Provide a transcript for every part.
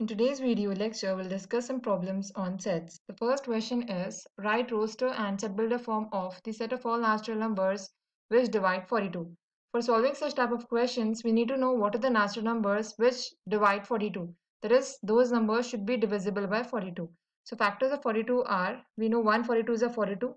In today's video lecture, we'll discuss some problems on sets. The first question is, write roster and set builder form of the set of all natural numbers which divide 42. For solving such type of questions, we need to know what are the natural numbers which divide 42. That is, those numbers should be divisible by 42. So factors of 42 are, we know 1 42s are 42,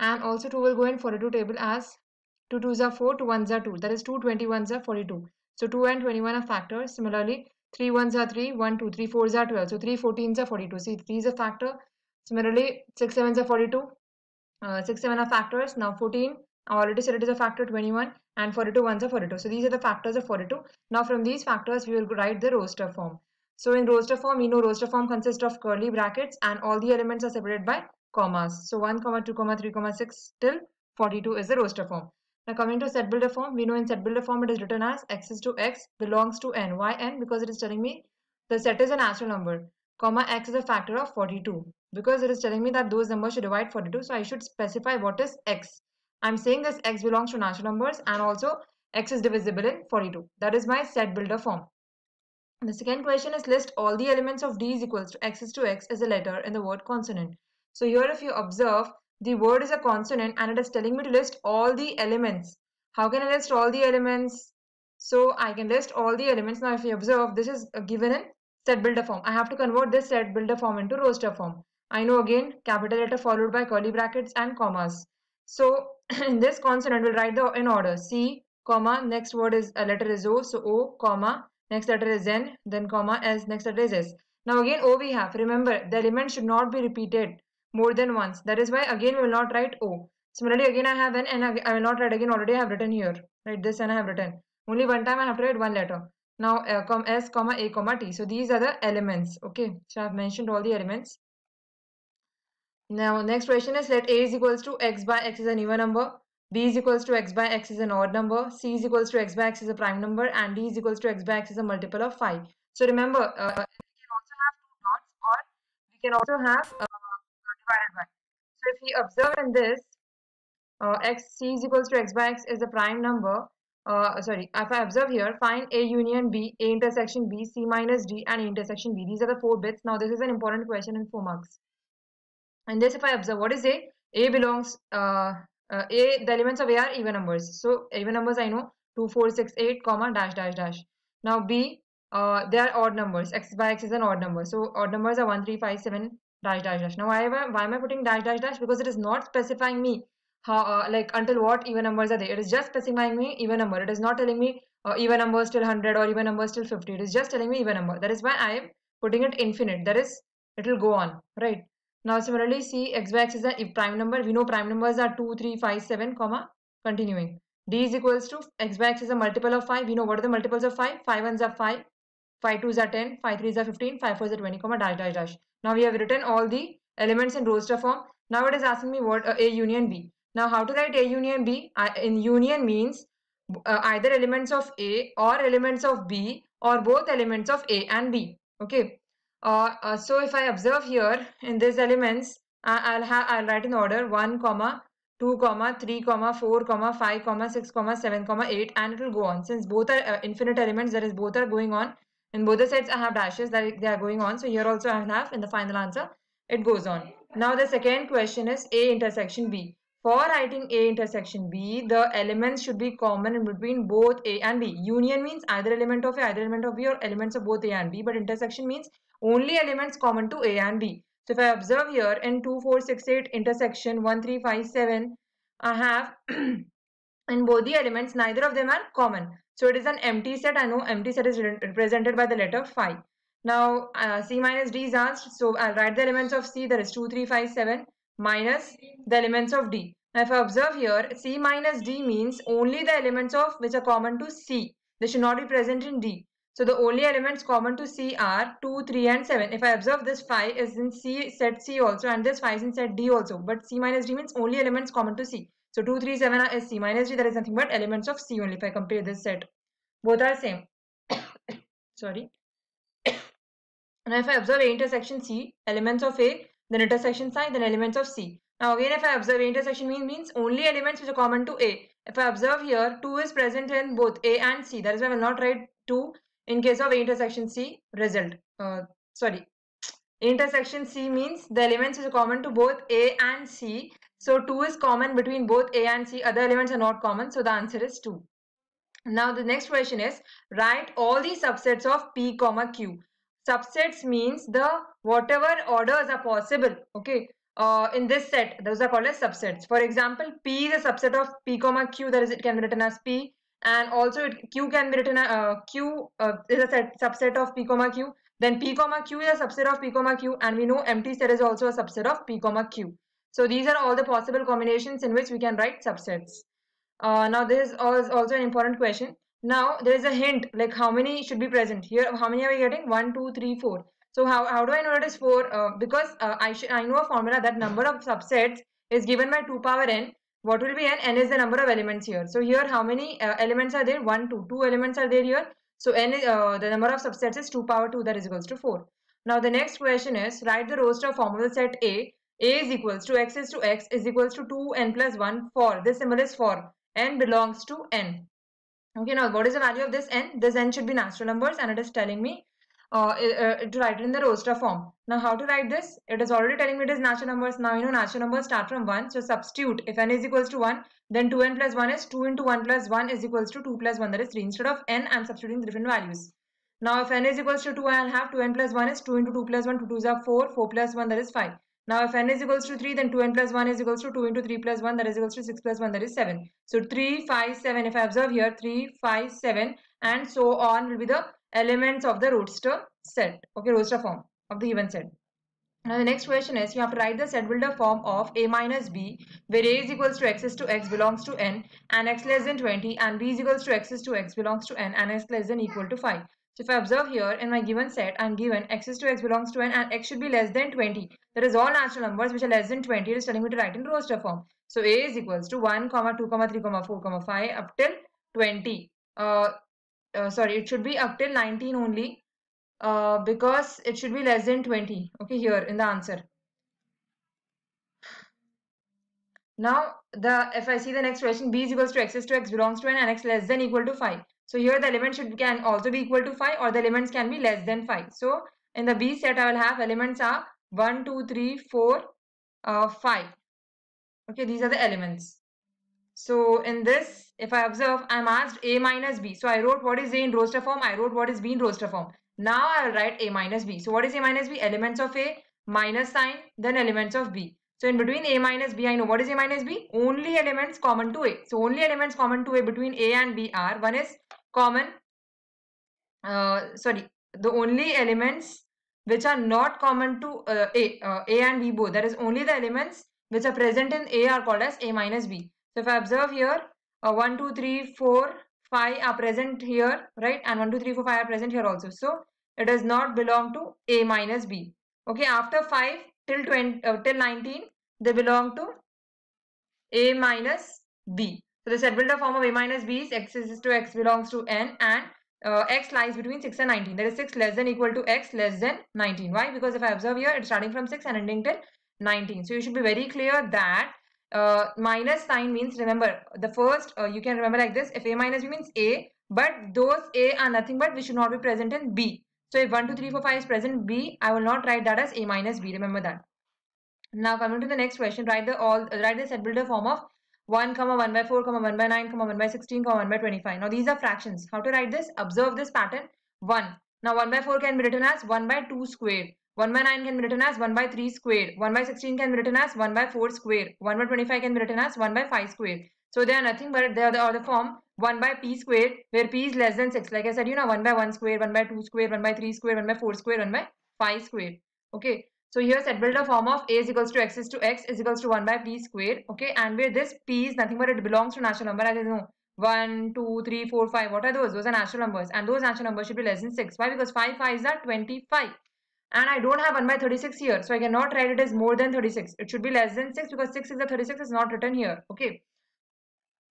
and also 2 will go in 42 table as 2 2s are 4, 2 1s are 2. That is, 2 21s are 42. So 2 and 21 are factors. Similarly, 3 1s are 3, 1, 2, 3 4s are 12. So 3 14s are 42. See, 3 is a factor. Similarly, 6 7s are 42. 6 7 are factors. Now 14, I already said it is a factor, 21, and 42 1s are 42. So these are the factors of 42. Now from these factors, we will write the roster form. So in roster form, we know roster form consists of curly brackets and all the elements are separated by commas. So 1, 2, 3, 6 till 42 is the roster form. Now coming to set builder form, we know in set builder form it is written as x is to x belongs to n. Why n? Because it is telling me the set is a natural number, comma x is a factor of 42. Because it is telling me that those numbers should divide 42, so I should specify what is x. I am saying this x belongs to natural numbers and also x is divisible in 42. That is my set builder form. And the second question is, list all the elements of d is equals to x is a letter in the word consonant. So here if you observe, the word is a consonant and it is telling me to list all the elements. How can I list all the elements? So I can list all the elements. Now if you observe, this is given in set builder form. I have to convert this set builder form into roster form. I know again capital letter followed by curly brackets and commas. So in this consonant, we'll write in order C, comma, next word is a letter is O. So O, comma, next letter is N, then comma S, next letter is S. Now again O we have. Remember, the element should not be repeated more than once. That is why again we will not write O. Similarly, again I have N and I will not write again. Already I have written here. Right, this N I have written. Only one time I have to write one letter. Now S, A, T. So these are the elements. Okay. So I have mentioned all the elements. Now next question is, let A is equals to X by X is an even number. B is equals to X by X is an odd number. C is equals to X by X is a prime number. And D is equals to X by X is a multiple of 5. So remember, we can also have two dots or we can also have divided by. So if we observe in this, c is equals to x by x is a prime number. If I observe here, find A union B, A intersection B, C minus D, and A intersection B. These are the four bits. Now this is an important question in 4 marks. And this, if I observe, what is A? A belongs, the elements of A are even numbers. So even numbers I know, 2, 4, 6, 8, comma, dash, dash, dash. Now B, they are odd numbers. X by x is an odd number. So odd numbers are 1, 3, 5, 7, dash dash dash. Now why am I putting dash dash dash? Because it is not specifying me how like until what even numbers are there. It is just specifying me even number. It is not telling me even numbers till 100 or even numbers till 50. It is just telling me even number. That is why I am putting it infinite. That is, it will go on, right? Now similarly, C, x by x is a prime number. We know prime numbers are 2 3 5 7 comma continuing. D is equals to x by x is a multiple of 5. We know what are the multiples of 5. 5 1s are 5, 5 2s are 10, 5 3s are 15, 5 4s are 20, comma, dash dash dash. Now we have written all the elements in roster form. Now it is asking me what A union B. Now how to write A union B? In union means either elements of A or elements of B or both elements of A and B. Okay. So if I observe here in these elements, I'll write in order 1, comma, 2, comma, 3, comma, 4, comma, 5, comma, 6, comma, 7, comma, 8, and it will go on. Since both are infinite elements, that is, both are going on. In both the sets I have dashes, that they are going on. So here also I have in the final answer, it goes on. Now the second question is A intersection B. For writing A intersection B, the elements should be common in between both A and B. Union means either element of A, either element of B, or elements of both A and B. But intersection means only elements common to A and B. So if I observe here in 2, 4, 6, 8 intersection 1, 3, 5, 7, I have in both the elements, neither of them are common. So it is an empty set. I know empty set is represented by the letter 5. Now C minus D is asked. So I'll write the elements of C, that is 2, 3, 5, 7 minus the elements of D. Now if I observe here, C minus D means only the elements of which are common to C. They should not be present in D. So the only elements common to C are 2, 3 and 7. If I observe, this 5 is in C, set C also, and this 5 is in set D also. But C minus D means only elements common to C. So 2, 3, 7 is C minus D. That is nothing but elements of C only. If I compare this set, both are same. Sorry. Now if I observe A intersection C, elements of A, then intersection C, then elements of C. Now again if I observe A intersection means only elements which are common to A. If I observe here, 2 is present in both A and C. That is why I will not write 2 in case of A intersection C result. sorry, intersection C means the elements is common to both A and C. So 2 is common between both A and C. Other elements are not common. So the answer is 2. Now the next question is, write all the subsets of P, Q. Subsets means the whatever orders are possible. Okay. In this set, those are called as subsets. For example, P is a subset of P, Q. That is, it can be written as P. And also Q can be written as Q is a subset of P, Q. Then P, Q is a subset of P, Q. And we know empty set is also a subset of P, Q. So these are all the possible combinations in which we can write subsets. Now this is also an important question. Now there is a hint like how many should be present here. How many are we getting? 1, 2, 3, 4. So how do I know it is 4? Because I know a formula that number of subsets is given by 2 power n. What will be n? N is the number of elements here. So here how many elements are there? 1, 2. 2 elements are there here. So n is, the number of subsets is 2 power 2, that is equals to 4. Now the next question is, write the roster form of the set A. A is equals to x is to x is equals to 2n plus 1 for. This symbol is for. N belongs to n. Okay, now what is the value of this n? This n should be natural numbers, and it is telling me to write it in the roster form. Now how to write this? It is already telling me it is natural numbers. Now you know natural numbers start from 1. So substitute. If n is equals to 1, then 2n plus 1 is 2 into 1 plus 1 is equals to 2 plus 1. That is 3. Instead of n, I am substituting different values. Now if n is equals to 2, I will have 2n plus 1 is 2 into 2 plus 1. 2 2s are 4. 4 plus 1, that is 5. Now if n is equals to 3, then 2n plus 1 is equals to 2 into 3 plus 1, that is equals to 6 plus 1, that is 7. So 3, 5, 7, if I observe here, 3, 5, 7 and so on will be the elements of the roster set, okay, roster form of the given set. Now the next question is, you have to write the set builder form of A minus B, where A is equals to x is to x belongs to n and x less than 20, and B is equals to x is to x belongs to n and x less than equal to 5. So if I observe here in my given set, I am given x is to x belongs to n and x should be less than 20. That is all natural numbers which are less than 20. It is telling me to write in roster form. So A is equals to 1, 2, 3, 4, 5 up till 20. Sorry, it should be up till 19 only because it should be less than 20. Okay, here in the answer. Now, if I see the next question, B is equals to x belongs to n and x less than equal to 5. So here the element can also be equal to 5 or the elements can be less than 5. So in the B set I will have elements are 1, 2, 3, 4, 5. Okay, these are the elements. So in this, if I observe, I am asked A minus B. So I wrote what is A in roster form, I wrote what is B in roster form. Now I will write A minus B. So what is A minus B? Elements of A, minus sign, then elements of B. So in between A minus B, I know what is A minus B? Only elements common to A. So only elements common to A between A and B are, one is common, the only elements which are not common to A and B both, that is only the elements which are present in A are called as A minus B. So if I observe here, 1, 2, 3, 4, 5 are present here, right? And 1, 2, 3, 4, 5 are present here also. So it does not belong to A minus B. Okay, after 5 till 19, they belong to A minus B. So the set builder form of A minus B is x is to x belongs to n and x lies between 6 and 19. That is 6 less than equal to x less than 19. Why? Because if I observe here, it's starting from 6 and ending till 19. So you should be very clear that minus sign means, remember, the first, you can remember like this. If A minus B means A, but those A are nothing but which should not be present in B. So if 1, 2, 3, 4, 5 is present B, I will not write that as A minus B. Remember that. Now coming to the next question, write the set builder form of 1, 1 by 4, 1 by 9, 1 by 16, 1 by 25. Now these are fractions. How to write this? Observe this pattern. 1. Now 1 by 4 can be written as 1 by 2 squared. 1 by 9 can be written as 1 by 3 squared. 1 by 16 can be written as 1 by 4 squared. 1 by 25 can be written as 1 by 5 squared. So they are nothing but they are the other form 1 by p squared, where p is less than 6. Like I said, you know, 1 by 1 squared, 1 by 2 squared, 1 by 3 squared, 1 by 4 squared, 1 by 5 squared. Okay. So here set builder form of A is equals to x is to x is equals to 1 by p squared. Okay, and where this p is nothing but it belongs to natural number. I don't know 1, 2, 3, 4, 5. What are those? Those are natural numbers. And those natural numbers should be less than 6. Why? Because 5 5s are 25. And I don't have 1 by 36 here. So I cannot write it as more than 36. It should be less than 6 because 6 is the 36 is not written here. Okay.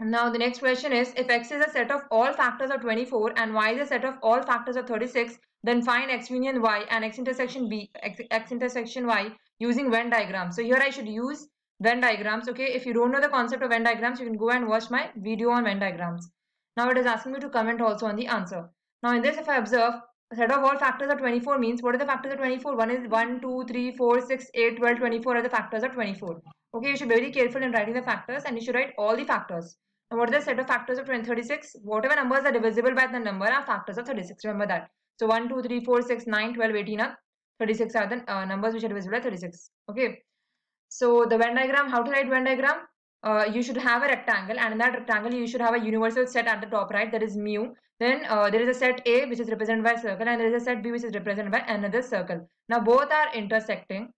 Now the next question is, if x is a set of all factors of 24 and y is a set of all factors of 36, then find x union y and x intersection b, x intersection y using Venn diagram. So here I should use Venn diagrams. Okay, if you don't know the concept of Venn diagrams, you can go and watch my video on Venn diagrams. Now it is asking me to comment also on the answer. Now in this, if I observe A set of all factors are 24 means what are the factors of 24? 1 is 1, 2, 3, 4, 6, 8, 12, 24 are the factors of 24. Okay, you should be very careful in writing the factors and you should write all the factors. And what are the set of factors of 36? Whatever numbers are divisible by the number are factors of 36. Remember that. So 1, 2, 3, 4, 6, 9, 12, 18 are 36 are the numbers which are divisible by 36. Okay. So the Venn diagram, how to write Venn diagram? You should have a rectangle, and in that rectangle you should have a universal set at the top right, that is mu. Then there is a set A which is represented by a circle, and there is a set B which is represented by another circle. Now both are intersecting.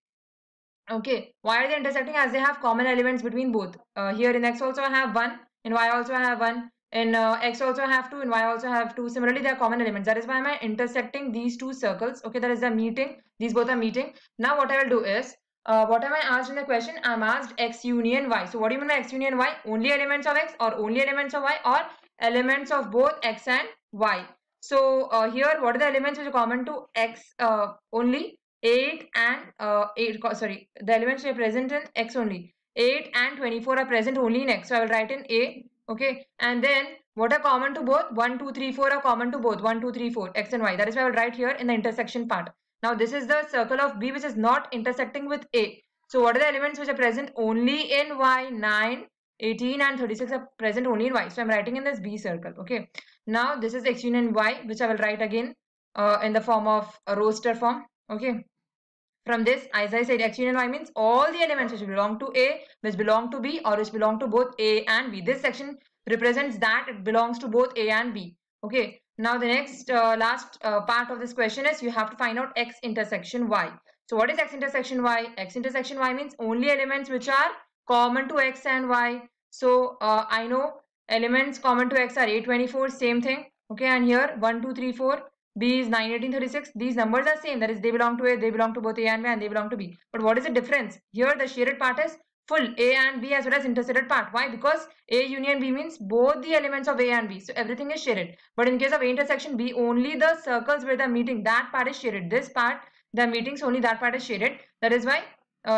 Okay, why are they intersecting? As they have common elements between both. Here in X also I have 1, in Y also I have 1, in X also I have 2, in Y also I have 2. Similarly, they are common elements. That is why I am intersecting these two circles. Okay, that is the meeting. These both are meeting. Now what I will do is, what am I asked in the question? I am asked X union Y. So what do you mean by X union Y? Only elements of X, or only elements of Y, or elements of both X and Y. So here what are the elements which are common to X only? 8 and 8, sorry, the elements which are present in X only. 8 and 24 are present only in X. So I will write in A. Okay. And then what are common to both? 1, 2, 3, 4 are common to both. 1, 2, 3, 4. X and Y. That is why I will write here in the intersection part. Now this is the circle of B which is not intersecting with A. So what are the elements which are present only in Y? 9, 18 and 36 are present only in Y. So I am writing in this B circle. Okay. Now this is X union Y, which I will write again in the form of a roster form. Okay. From this, as I said, X union Y means all the elements which belong to A, which belong to B, or which belong to both A and B. This section represents that it belongs to both A and B. Okay. Now the next last part of this question is you have to find out X intersection Y. So what is X intersection Y? X intersection Y means only elements which are common to X and Y. So I know elements common to X are 8, 24, same thing. Okay, and here 1, 2, 3, 4, B is 9, 18, 36. These numbers are same. That is, they belong to A, they belong to both A and B, and they belong to B. But what is the difference? Here the shaded part is full A and B as well as intersected part. Why? Because A union B means both the elements of A and B. So everything is shaded. But in case of A intersection B, only the circles where they are meeting, that part is shaded. This part, the meetings, only that part is shaded. That is why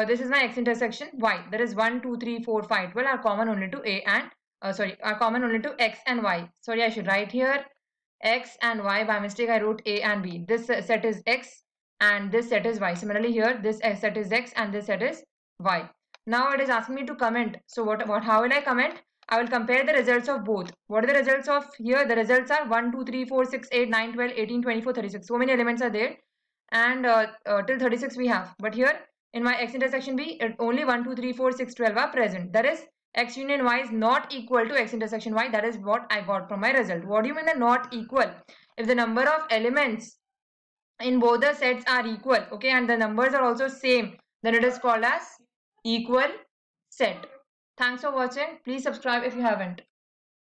this is my X intersection Y. That is 1, 2, 3, 4, 5, 12 are common only to A and, are common only to X and Y. Sorry, I should write here X and Y. By mistake, I wrote A and B. This set is X and this set is Y. Similarly here, this set is X and this set is Y. Now it is asking me to comment. So how will I comment? I will compare the results of both. What are the results of here? The results are 1, 2, 3, 4, 6, 8, 9, 12, 18, 24, 36. So many elements are there. And till 36 we have. But here in my X intersection B, only 1, 2, 3, 4, 6, 12 are present. That is, X union Y is not equal to X intersection Y. That is what I got from my result. What do you mean by not equal? If the number of elements in both the sets are equal, okay, and the numbers are also same, then it is called as equal set. Thanks for watching. Please subscribe if you haven't.